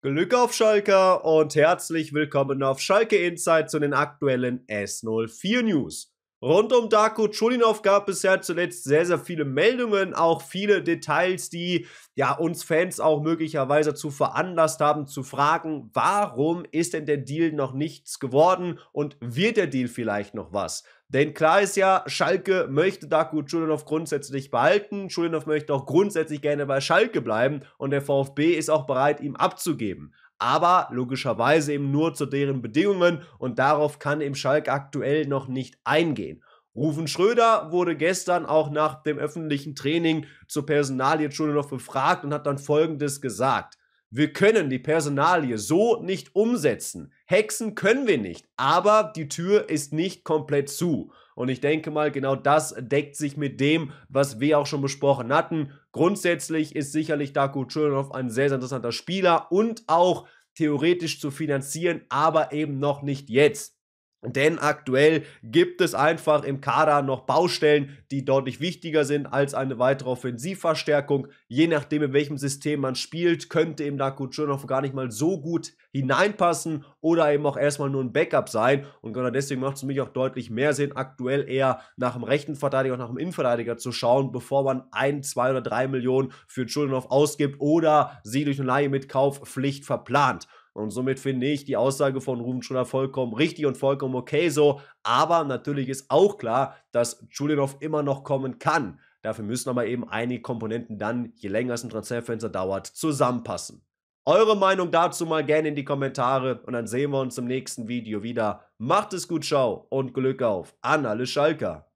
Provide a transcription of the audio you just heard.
Glück auf Schalker und herzlich willkommen auf Schalke Inside zu den aktuellen S04 News. Rund um Darko Churlinov gab es ja zuletzt sehr, sehr viele Meldungen, auch viele Details, die ja uns Fans auch möglicherweise zu veranlasst haben, zu fragen, warum ist denn der Deal noch nichts geworden und wird der Deal vielleicht noch was? Denn klar ist ja, Schalke möchte Darko Churlinov grundsätzlich behalten. Churlinov möchte auch grundsätzlich gerne bei Schalke bleiben und der VfB ist auch bereit, ihm abzugeben. Aber logischerweise eben nur zu deren Bedingungen und darauf kann eben Schalke aktuell noch nicht eingehen. Rouven Schröder wurde gestern auch nach dem öffentlichen Training zur Personalie Churlinov befragt und hat dann Folgendes gesagt. Wir können die Personalie so nicht umsetzen. Hexen können wir nicht, aber die Tür ist nicht komplett zu. Und ich denke mal, genau das deckt sich mit dem, was wir auch schon besprochen hatten. Grundsätzlich ist sicherlich Darko Churlinov ein sehr, sehr interessanter Spieler und auch theoretisch zu finanzieren, aber eben noch nicht jetzt. Denn aktuell gibt es einfach im Kader noch Baustellen, die deutlich wichtiger sind als eine weitere Offensivverstärkung. Je nachdem, in welchem System man spielt, könnte eben Darko Churlinov gar nicht mal so gut hineinpassen oder eben auch erstmal nur ein Backup sein. Und genau deswegen macht es für mich auch deutlich mehr Sinn, aktuell eher nach dem rechten Verteidiger und nach dem Innenverteidiger zu schauen, bevor man 1, 2 oder 3 Millionen für Churlinov ausgibt oder sie durch eine Leihe mit Kaufpflicht verplant. Und somit finde ich die Aussage von Ruben Schuler vollkommen richtig und vollkommen okay so. Aber natürlich ist auch klar, dass Churlinov immer noch kommen kann. Dafür müssen aber eben einige Komponenten dann, je länger es ein Transferfenster dauert, zusammenpassen. Eure Meinung dazu mal gerne in die Kommentare und dann sehen wir uns im nächsten Video wieder. Macht es gut, ciao und Glück auf an alle Schalker.